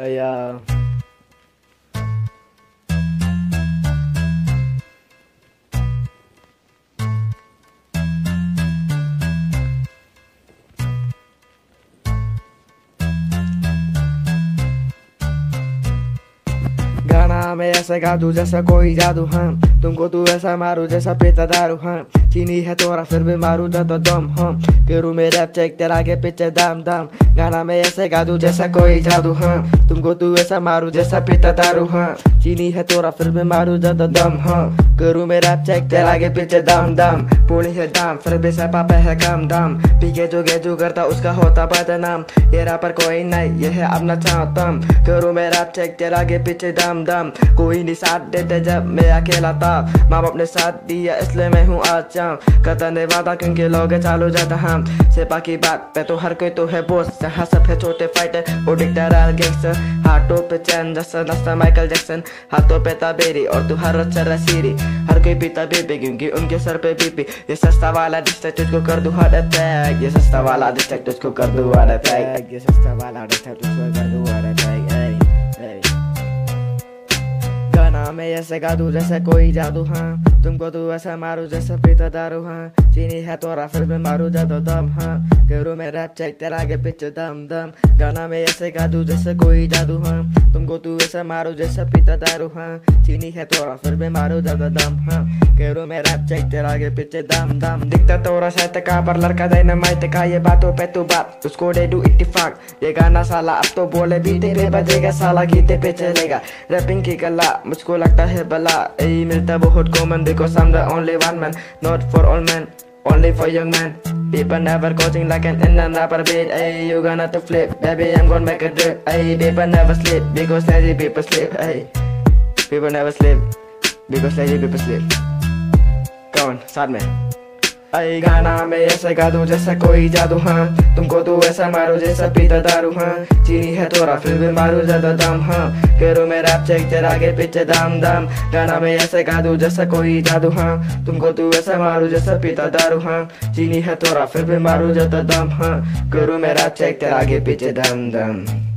गाना में ऐसा गा दूं जैसा कोई जादू, हम तुमको तू ऐसा मारू जैसा पीता दारू। हम चीनी है तोरा फिर भी मारू तो दम, हम करूँ में रैप चेक तेरा के पीछे दाम दाम। गाना में ऐसे गा दूं जैसा कोई जादू, हम तुमको तू ऐसा मारू जैसा पीता दारू। हम चीनी है तोरा फिर भी मारू तो दम, हम करूँ में रैप चेक तेरा के पीछे दाम दाम। पूरी है दाम फिर भी सब पापा है काम दाम, पीके जो गेजू करता उसका होता बदनाम। ये पर कोई नहीं ये है अपना चाहता, करूँ में रैप चेक तेरा के पीछे दाम दाम। कोई नहीं साथ देते जब मैं अकेला था, माँ बाप ने साथ दिया इसलिए मैं हूँ आज जाम। करते वादा क्योंकि लोग चालू जाता हम से बाकी बात पे तो हर कोई तो है बोस। जहाँ सब है छोटे फाइटर और डिक्टरल गैंगस्टर, हाथों पे चैन जैसा नाश्ता माइकल जैक्सन, हाथों पे तबेरी और तू हर चर सीरी। हर कोई पीता बेबी क्योंकि उनके सर पे बीपी। ये सस्ता वाला डिस्ट्रैक्ट तुझको कर दूँ हार्ट अटैक, ये सस्ता वाला डिस्ट्रैक्ट तुझको कर दूँ हार्ट अटैक, ये सस्ता वाला डिस्ट्रैक्ट तुझको कर दूँ हार्ट अटैक। गाना में ऐसे गा दूं जैसे कोई जादू, हाँ तुमको तू ऐसा मारू जैसे पीता दारू। हाँ चीनी है तोरा फिर भी मारू जादू दम, हाँ करूँ मैं रैप चेक तेरा के पीछे दम दम। गाना में ऐसे गा दूं जैसे कोई जादू, हाँ तुमको तू ऐसा मारू जैसे पीता दारू। हाँ चीनी है तोरा फिर भी मारू जादू दम, हाँ करूँ मैं रैप चेक तेरा के पीछे दम दम। दिखता तोरा शायद का पर लड़का डायनामाइट का, ये बातों पे तू बात उसको दे दूं इत्तेफाक। ये गाना साला अब तो बोले बीते पे बजेगा, साला गीते पे चलेगा रैपिंग की कला। मुझको लगता है भला यही मिलता बहुत common, because I'm the only one man, not for all men, only for young men. People never coaching like an Indian rapper beat. Ay, you gonna to flip, baby I'm gonna make a trip. Ay, people never sleep because lazy people sleep. Ay, people never sleep because lazy people sleep. Come on, साथ में। आई गाना में ऐसे गा दूं जैसा कोई जादू, हाँ तुमको तू ऐसा मारू जैसा पीता दारू। हाँ चीनी है तोरा फिर भी मारू ज्यादा दाम, हाँ करूँ मैं रैप चेक तेरा के पीछे दाम दाम। गाना में ऐसे गा दूं जैसा कोई जादू, हाँ तुमको तू ऐसा मारू जैसा पीता दारू। हाँ चीनी है तोरा फिर भी मारू ज्यादा दाम, हाँ करूँ मैं रैप चेक तेरा के पीछे दाम दाम।